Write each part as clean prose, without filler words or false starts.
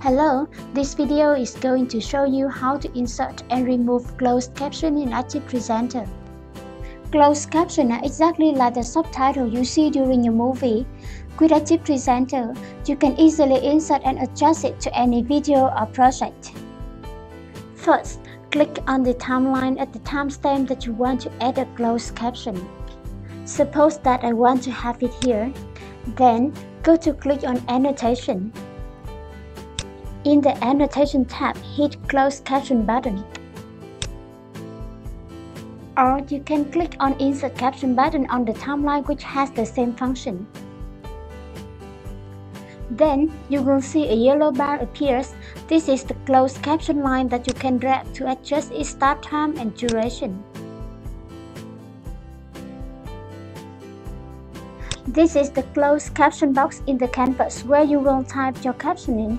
Hello, this video is going to show you how to insert and remove closed caption in ActivePresenter. Closed captions are exactly like the subtitle you see during a movie. With ActivePresenter, you can easily insert and adjust it to any video or project. First, click on the timeline at the timestamp that you want to add a closed caption. Suppose that I want to have it here. Then, go to click on Annotation. In the Annotation tab, hit Closed Caption button. Or you can click on Insert Caption button on the timeline, which has the same function. Then, you will see a yellow bar appears. This is the Closed Caption line that you can drag to adjust its start time and duration. This is the Closed Caption box in the canvas where you will type your captioning.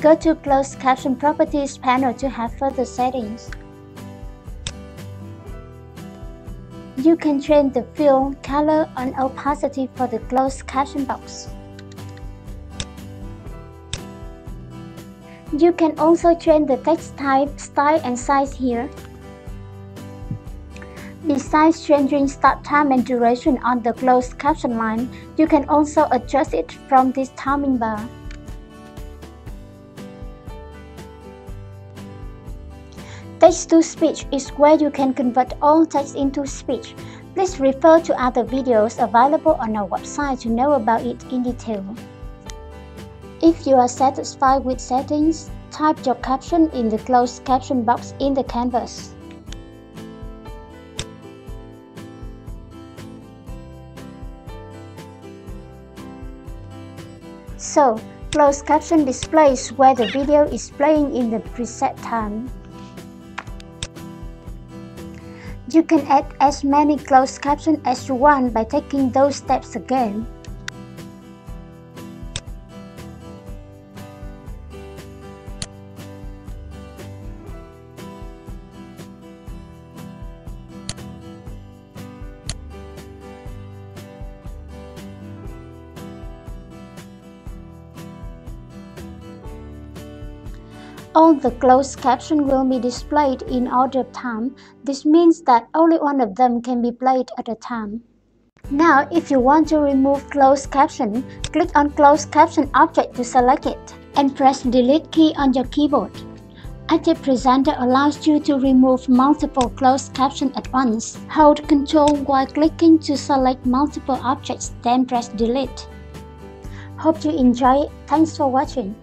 Go to Closed Caption Properties panel to have further settings. You can change the fill, color, and opacity for the Closed Caption box. You can also change the text type, style, and size here. Besides changing start time and duration on the Closed Caption line, you can also adjust it from this timing bar. Text-to-speech is where you can convert all text into speech. Please refer to other videos available on our website to know about it in detail. If you are satisfied with settings, type your caption in the closed caption box in the canvas. So, closed caption displays where the video is playing in the preset time. You can add as many closed captions as you want by taking those steps again. All the closed captions will be displayed in order of time. This means that only one of them can be played at a time. Now, if you want to remove closed caption, click on Closed Caption object to select it, and press Delete key on your keyboard. ActivePresenter allows you to remove multiple closed captions at once. Hold Ctrl while clicking to select multiple objects, then press Delete. Hope you enjoy it. Thanks for watching.